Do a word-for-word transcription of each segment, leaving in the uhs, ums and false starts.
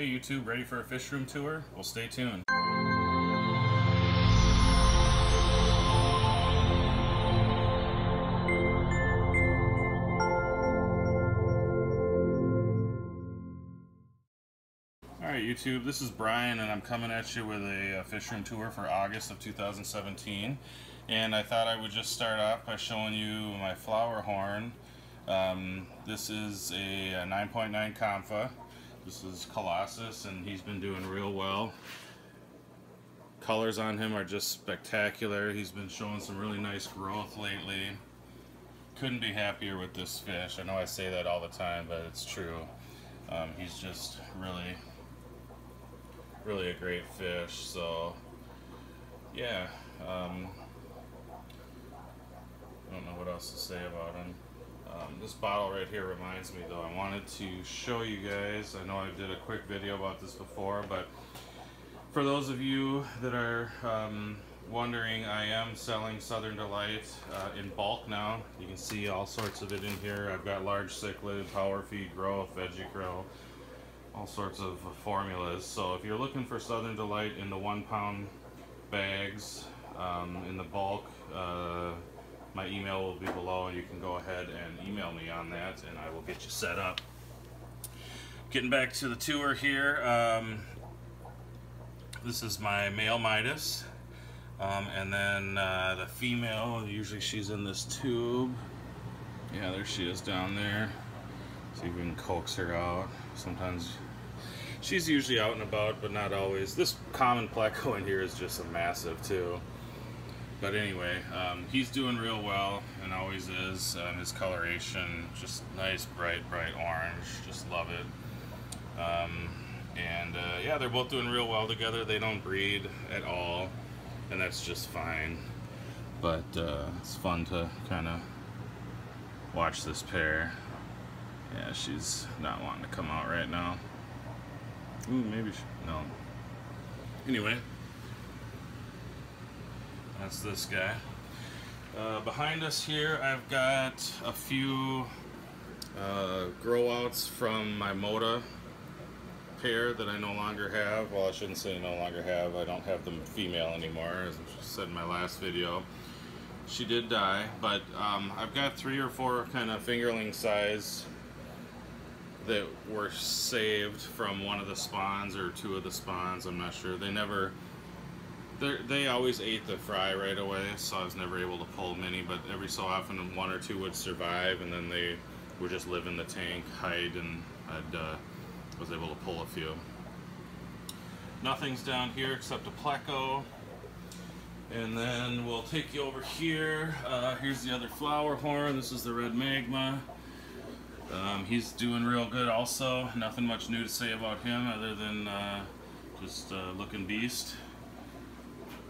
Hey YouTube, ready for a fish room tour? Well, stay tuned. Alright YouTube, this is Brian and I'm coming at you with a fish room tour for August of two thousand seventeen. And I thought I would just start off by showing you my Flowerhorn. Um, this is a nine point nine Confa. This is Colossus, and he's been doing real well. Colors on him are just spectacular. He's been showing some really nice growth lately. Couldn't be happier with this fish. I know I say that all the time, but it's true. Um, he's just really, really a great fish. So, yeah. Um, I don't know what else to say about him. Um, this bottle right here reminds me, though, I wanted to show you guys. I know I did a quick video about this before, but for those of you that are um, wondering, I am selling Southern Delight uh, in bulk now. You can see all sorts of it in here. I've got large cichlid, power feed, growth, veggie krill, all sorts of formulas. So if you're looking for Southern Delight in the one pound bags um, in the bulk, uh, my email will be below, and you can go ahead and email me on that, and I will get you set up. Getting back to the tour here, um, this is my male Midas, um, and then uh, the female, usually she's in this tube. Yeah, there she is down there. See if we can coax her out. Sometimes she's usually out and about, but not always. This common pleco in here is just a massive, too. But anyway, um, he's doing real well, and always is. Um, his coloration, just nice, bright, bright orange. Just love it. Um, and uh, yeah, they're both doing real well together. They don't breed at all, and that's just fine. But uh, it's fun to kind of watch this pair. Yeah, she's not wanting to come out right now. Ooh, maybe she, no. Anyway. That's this guy. Uh, behind us here, I've got a few uh, grow outs from my Mota pair that I no longer have. Well, I shouldn't say no longer have. I don't have them female anymore, as I said in my last video. She did die, but um, I've got three or four kind of fingerling size that were saved from one of the spawns or two of the spawns. I'm not sure. They never... They're, they always ate the fry right away, so I was never able to pull many, but every so often one or two would survive, and then they would just live in the tank, hide, and I uh, was able to pull a few. Nothing's down here except a pleco. And then we'll take you over here. Uh, here's the other Flowerhorn. This is the red magma. Um, he's doing real good also. Nothing much new to say about him other than uh, just uh, looking beast.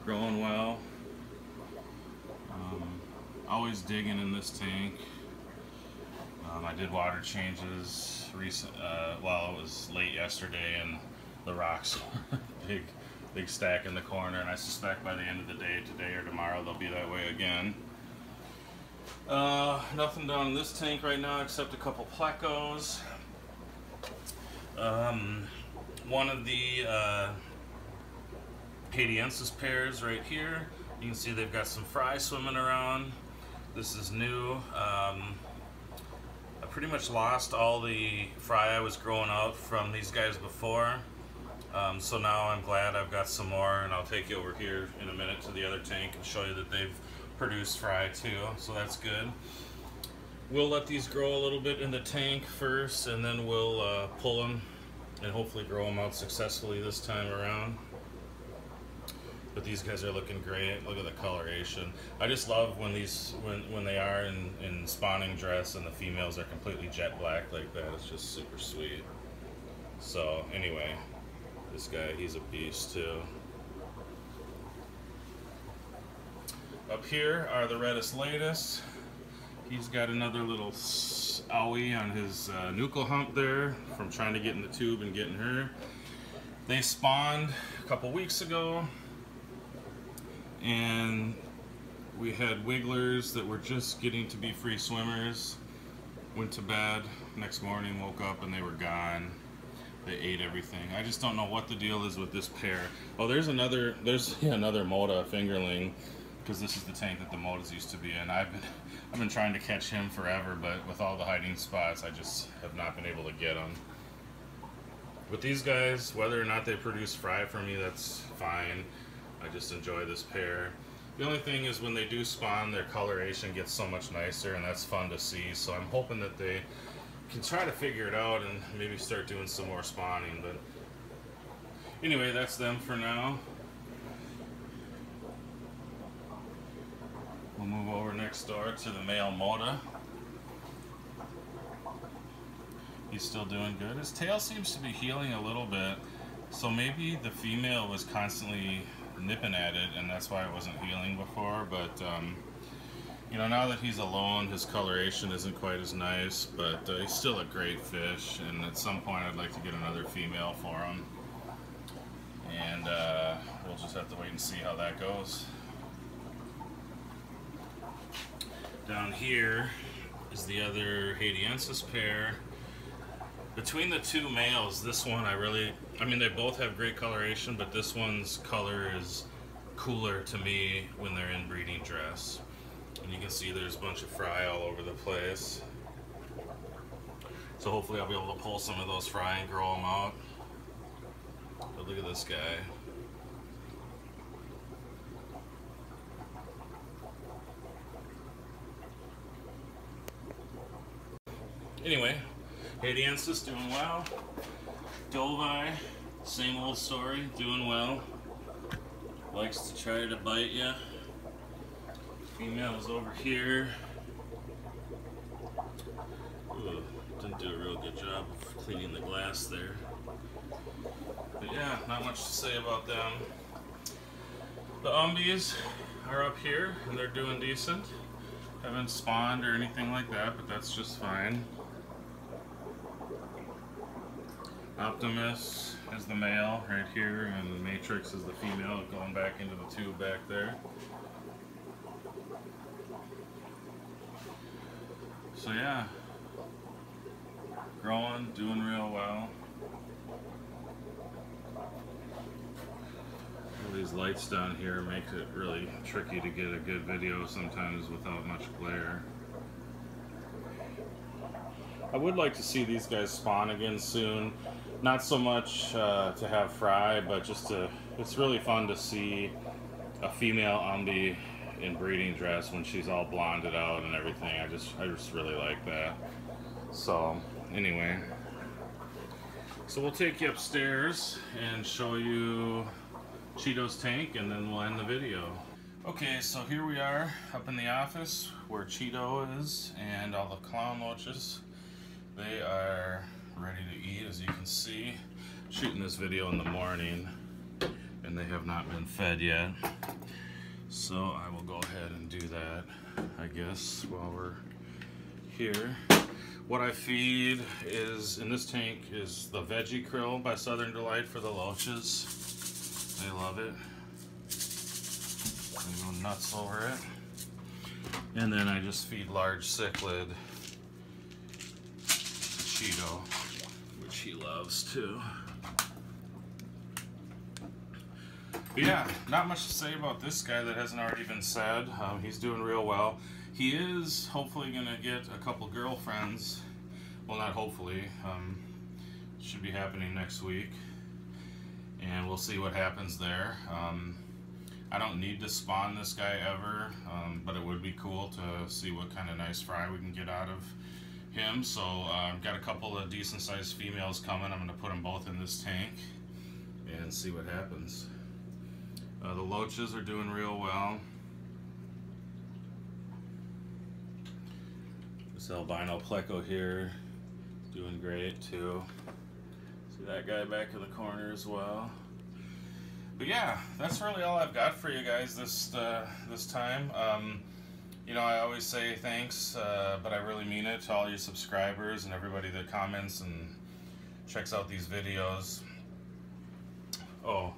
Growing well. Um, always digging in this tank. Um, I did water changes recent. Uh, well, it was late yesterday, and the rocks were a big, big stack in the corner. And I suspect by the end of the day, today or tomorrow, they'll be that way again. Uh, nothing down in this tank right now except a couple plecos. Um, one of the. Uh, Hadiensis pairs right here. You can see they've got some fry swimming around. This is new. Um, I pretty much lost all the fry I was growing out from these guys before. Um, so now I'm glad I've got some more, and I'll take you over here in a minute to the other tank and show you that they've produced fry too. So that's good. We'll let these grow a little bit in the tank first, and then we'll uh, pull them and hopefully grow them out successfully this time around. But these guys are looking great. Look at the coloration. I just love when these when when they are in in spawning dress and the females are completely jet black like that. It's just super sweet. So anyway, this guy, he's a beast too. Up here are the Red Isletas. He's got another little owie on his uh, nuchal hump there from trying to get in the tube and getting her. They spawned a couple weeks ago. And we had wigglers that were just getting to be free swimmers. Went to bed, next morning woke up and they were gone. They ate everything. I just don't know what the deal is with this pair. Oh, there's another, there's yeah, another Mota fingerling, because this is the tank that the Motas used to be in. I've been, I've been trying to catch him forever, but with all the hiding spots, I just have not been able to get him. With these guys, whether or not they produce fry for me, that's fine. I just enjoy this pair. The only thing is when they do spawn, their coloration gets so much nicer, and that's fun to see. So I'm hoping that they can try to figure it out and maybe start doing some more spawning. But anyway, that's them for now. We'll move over next door to the male Mota. He's still doing good. His tail seems to be healing a little bit, so maybe the female was constantly nipping at it, and that's why it wasn't healing before. But um, you know, now that he's alone, his coloration isn't quite as nice, but uh, he's still a great fish, and at some point I'd like to get another female for him, and uh, we'll just have to wait and see how that goes. Down here is the other Hadiensis pair. Between the two males, this one I really, I mean, they both have great coloration, but this one's color is cooler to me when they're in breeding dress. And you can see there's a bunch of fry all over the place. So hopefully I'll be able to pull some of those fry and grow them out. But look at this guy. Anyway, Hadiensis doing well. Dovi, same old story, doing well. Likes to try to bite you. Female is over here. Ooh, didn't do a real good job of cleaning the glass there. But yeah, not much to say about them. The Umbees are up here, and they're doing decent. Haven't spawned or anything like that, but that's just fine. Optimus is the male right here, and Matrix is the female going back into the tube back there. So yeah, growing, doing real well. All these lights down here make it really tricky to get a good video sometimes without much glare. I would like to see these guys spawn again soon. Not so much uh, to have fry, but just to, it's really fun to see a female Umbee in breeding dress when she's all blonded out and everything. I just, I just really like that. So anyway, so we'll take you upstairs and show you Cheeto's tank, and then we'll end the video. Okay, so here we are up in the office where Cheeto is and all the clown roaches. They are ready to eat, as you can see. I'm shooting this video in the morning, and they have not been fed yet. So I will go ahead and do that, I guess, while we're here. What I feed is, in this tank, is the Veggie Krill by Southern Delight for the loaches. They love it. They go nuts over it. And then I just feed large cichlid Cheeto, which he loves too. But yeah, not much to say about this guy that hasn't already been said. Um, he's doing real well. He is hopefully gonna get a couple girlfriends. Well, not hopefully. Um, should be happening next week, and we'll see what happens there. Um, I don't need to spawn this guy ever, um, but it would be cool to see what kind of nice fry we can get out of him. So I've uh, got a couple of decent sized females coming. I'm going to put them both in this tank and see what happens. Uh, the loaches are doing real well. This albino pleco here doing great too. See that guy back in the corner as well. But yeah, that's really all I've got for you guys this uh, this time. Um, You know, I always say thanks, uh, but I really mean it, to all your subscribers and everybody that comments and checks out these videos. Oh,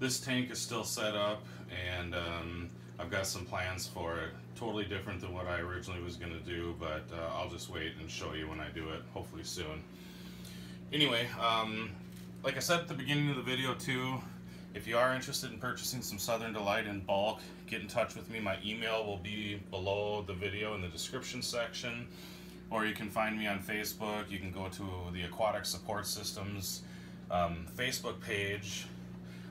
this tank is still set up, and um, I've got some plans for it. Totally different than what I originally was going to do, but uh, I'll just wait and show you when I do it, hopefully soon. anyway, um, like I said at the beginning of the video too, if you are interested in purchasing some Southern Delight in bulk, get in touch with me. My email will be below the video in the description section, or you can find me on Facebook. You can go to the Aquatic Support Systems um, Facebook page.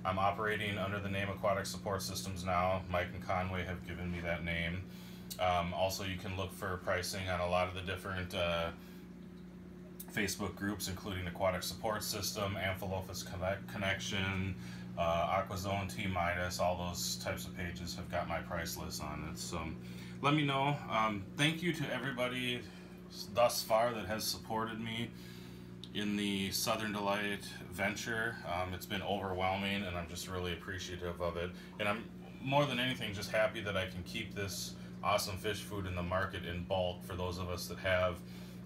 I'm operating under the name Aquatic Support Systems now. Mike and Conway have given me that name. Um, also, you can look for pricing on a lot of the different uh, Facebook groups, including Aquatic Support System, Amphilophus Connect Connection, uh, AquaZone, T Midas. All those types of pages have got my price list on it. So let me know. Um, thank you to everybody thus far that has supported me in the Southern Delight venture. Um, it's been overwhelming, and I'm just really appreciative of it. And I'm more than anything just happy that I can keep this awesome fish food in the market in bulk for those of us that have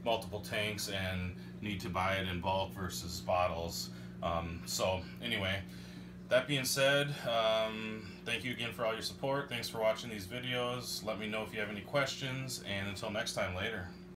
multiple tanks and need to buy it in bulk versus bottles. Um, so anyway, that being said, um, thank you again for all your support. Thanks for watching these videos. Let me know if you have any questions, and until next time, later.